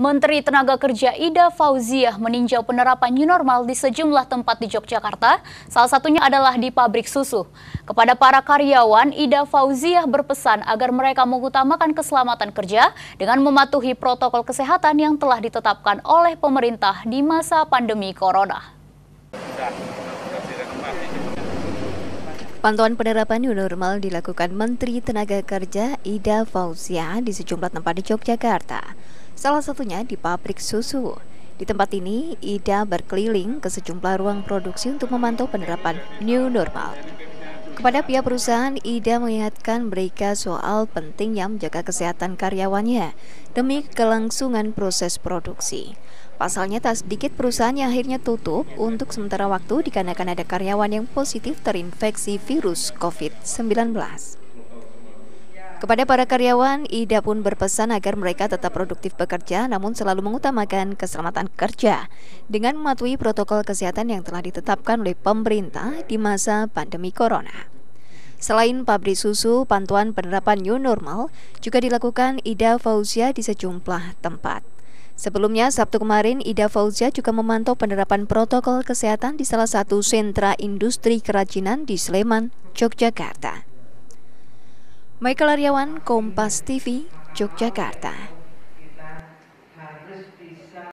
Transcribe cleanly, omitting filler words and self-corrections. Menteri Tenaga Kerja Ida Fauziyah meninjau penerapan new normal di sejumlah tempat di Yogyakarta, salah satunya adalah di pabrik susu. Kepada para karyawan, Ida Fauziyah berpesan agar mereka mengutamakan keselamatan kerja dengan mematuhi protokol kesehatan yang telah ditetapkan oleh pemerintah di masa pandemi corona. Pantauan penerapan new normal dilakukan Menteri Tenaga Kerja Ida Fauziyah di sejumlah tempat di Yogyakarta, salah satunya di pabrik susu. Di tempat ini, Ida berkeliling ke sejumlah ruang produksi untuk memantau penerapan new normal. Kepada pihak perusahaan, Ida mengingatkan mereka soal pentingnya menjaga kesehatan karyawannya demi kelangsungan proses produksi. Pasalnya, tak sedikit perusahaan yang akhirnya tutup untuk sementara waktu dikarenakan ada karyawan yang positif terinfeksi virus COVID-19. Kepada para karyawan, Ida pun berpesan agar mereka tetap produktif bekerja namun selalu mengutamakan keselamatan kerja dengan mematuhi protokol kesehatan yang telah ditetapkan oleh pemerintah di masa pandemi corona. Selain pabrik susu, pantauan penerapan new normal juga dilakukan Ida Fauziyah di sejumlah tempat. Sebelumnya, Sabtu kemarin, Ida Fauziyah juga memantau penerapan protokol kesehatan di salah satu sentra industri kerajinan di Sleman, Yogyakarta. Michael Ariawan, Kompas TV, Yogyakarta.